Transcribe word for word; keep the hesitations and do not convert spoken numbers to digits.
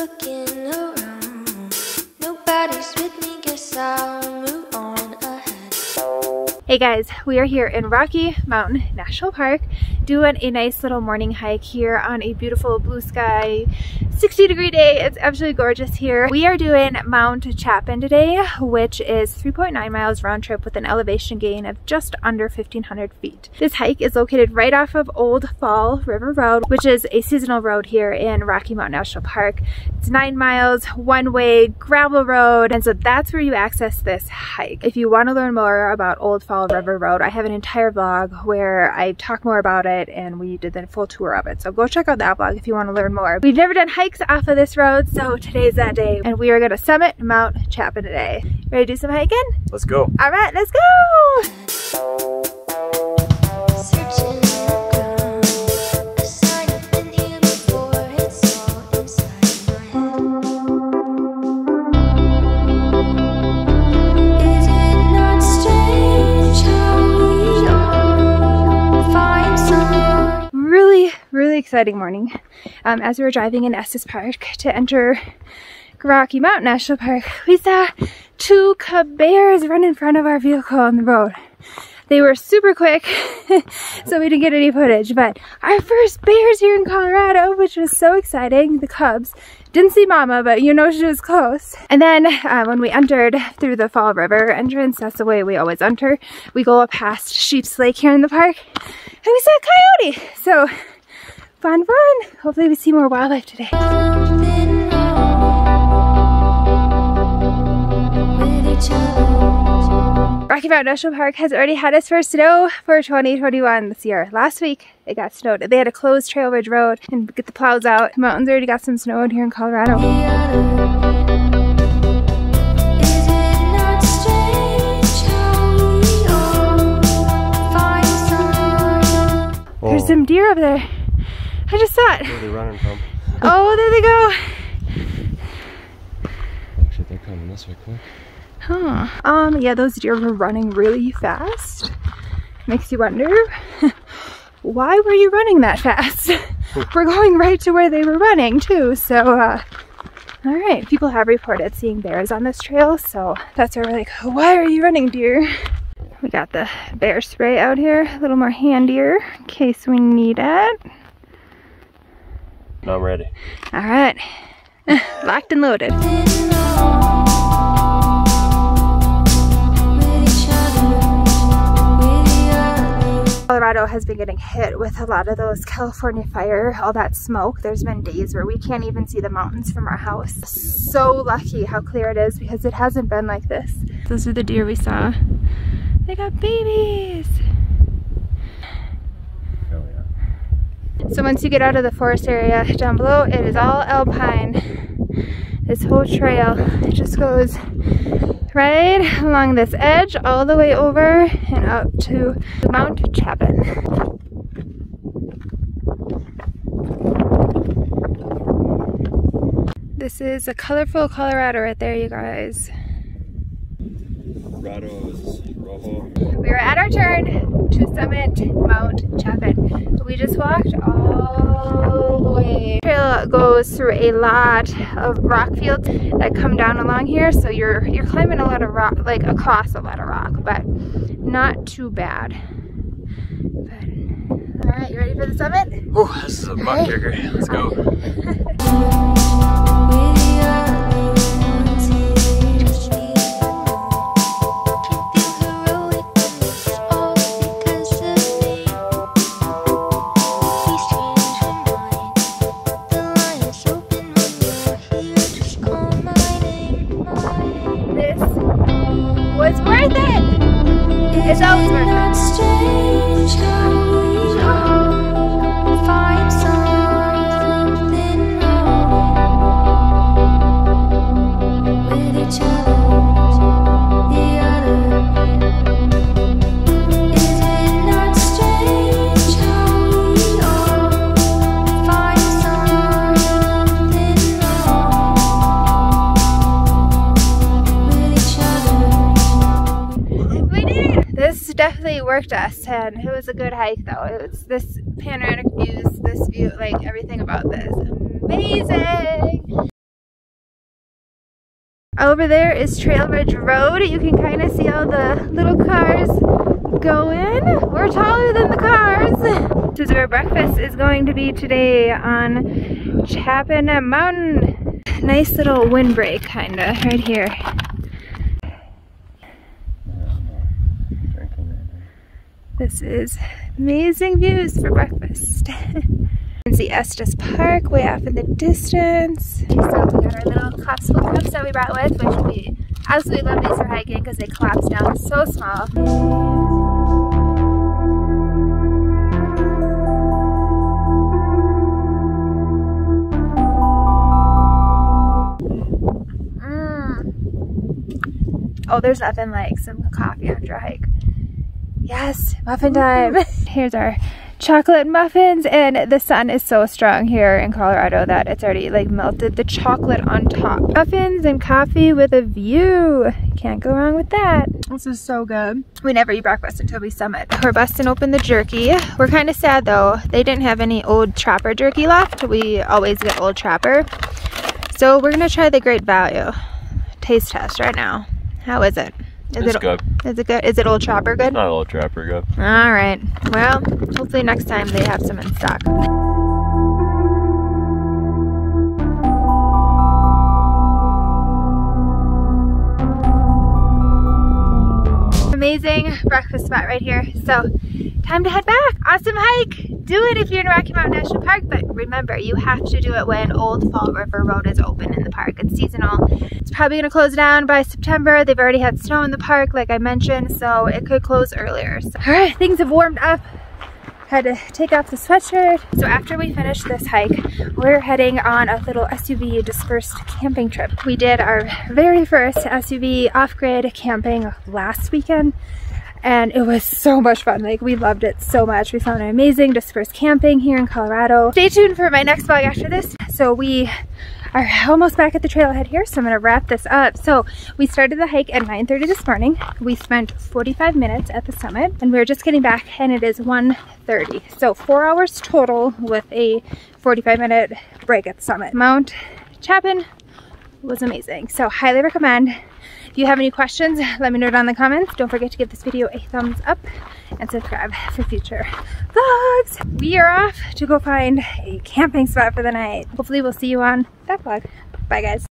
looking around. Nobody's with me, guess I'll move on ahead. Hey guys, we are here in Rocky Mountain National Park doing a nice little morning hike here on a beautiful blue sky sixty degree day. It's absolutely gorgeous here. We are doing Mount Chapin today, which is three point nine miles round trip with an elevation gain of just under fifteen hundred feet. This hike is located right off of Old Fall River Road, which is a seasonal road here in Rocky Mountain National Park. It's nine miles, one way gravel road. And so that's where you access this hike. If you want to learn more about Old Fall River Road, I have an entire vlog where I talk more about it and we did the full tour of it. So go check out that vlog if you want to learn more. We've never done hikes off of this road, so today's that day, and we are going to summit Mount Chapin today. Ready to do some hiking? Let's go. All right, let's go. Exciting morning. Um, as we were driving in Estes Park to enter Rocky Mountain National Park, we saw two bears run in front of our vehicle on the road. They were super quick, so we didn't get any footage, but our first bears here in Colorado, which was so exciting. The cubs. Didn't see mama, but you know she was close. And then uh, when we entered through the Fall River entrance, that's the way we always enter, we go past Sheep's Lake here in the park, and we saw a coyote. So fun, fun. Hopefully we see more wildlife today. Rocky Mountain National Park has already had its first snow for twenty twenty-one this year. Last week it got snowed. They had to close Trail Ridge Road and get the plows out. The mountains already got some snow in here in Colorado. Oh. There's some deer over there. I just saw it. Where are they running from? Oh, there they go. Actually, they're coming this way quick. Huh. Um, yeah, those deer were running really fast. Makes you wonder, why were you running that fast? We're going right to where they were running too, so uh, all right. People have reported seeing bears on this trail, so that's where we're like, why are you running, deer? We got the bear spray out here, a little more handier in case we need it. I'm ready. All right. Locked and loaded. Colorado has been getting hit with a lot of those California fire, all that smoke. There's been days where we can't even see the mountains from our house. So lucky how clear it is because it hasn't been like this. Those are the deer we saw. They got babies. So once you get out of the forest area down below, it is all alpine. This whole trail just goes right along this edge all the way over and up to Mount Chapin. This is a colorful Colorado right there, you guys. We are at our turn to summit Mount Chapin. We just walked all the way. The trail goes through a lot of rock fields that come down along here, so you're you're climbing a lot of rock, like across a lot of rock, but not too bad. But, all right, you ready for the summit? Oh, this is a butt kicker. Let's go. Definitely worked us, and it was a good hike though. It was this panoramic views, this view, like everything about this. Amazing! Over there is Trail Ridge Road. You can kind of see all the little cars going. We're taller than the cars. This is where breakfast is going to be today on Chapin Mountain. Nice little windbreak kind of right here. This is amazing views for breakfast. It's the Estes Park way off in the distance. We still have to get our little collapsible cups that we brought with, which will be absolutely love these for hiking because they collapse down so small. Mm. Oh, there's nothing like some coffee after a hike. Yes, muffin time. Here's our chocolate muffins, and the sun is so strong here in Colorado that it's already like melted the chocolate on top. Muffins and coffee with a view. Can't go wrong with that. This is so good. We never eat breakfast until we summit. We're busting open the jerky. We're kind of sad though. They didn't have any Old Trapper jerky left. We always get Old Trapper. So we're gonna try the Great Value taste test right now. How is it? Is it's it, good. Is it good? Is it Old Trapper good? It's not Old Trapper good. All right. Well, hopefully next time they have some in stock. Amazing breakfast spot right here. So, time to head back. Awesome hike. Do it if you're in Rocky Mountain National Park, but remember, you have to do it when Old Fall River Road is open in the park. It's seasonal. It's probably going to close down by September. They've already had snow in the park, like I mentioned, so it could close earlier. So, all right, things have warmed up. Had to take off the sweatshirt. So after we finish this hike, we're heading on a little S U V dispersed camping trip. We did our very first S U V off-grid camping last weekend, and it was so much fun. Like, we loved it so much. We found it amazing dispersed camping here in Colorado. Stay tuned for my next vlog after this. So we are almost back at the trailhead here, so I'm gonna wrap this up. So we started the hike at nine thirty this morning. We spent forty-five minutes at the summit, and we were just getting back, and it is one thirty. So four hours total with a forty-five minute break at the summit. Mount Chapin was amazing, so highly recommend. If you have any questions, let me know down in the comments. Don't forget to give this video a thumbs up and subscribe for future vlogs. We are off to go find a camping spot for the night. Hopefully we'll see you on that vlog. Bye guys.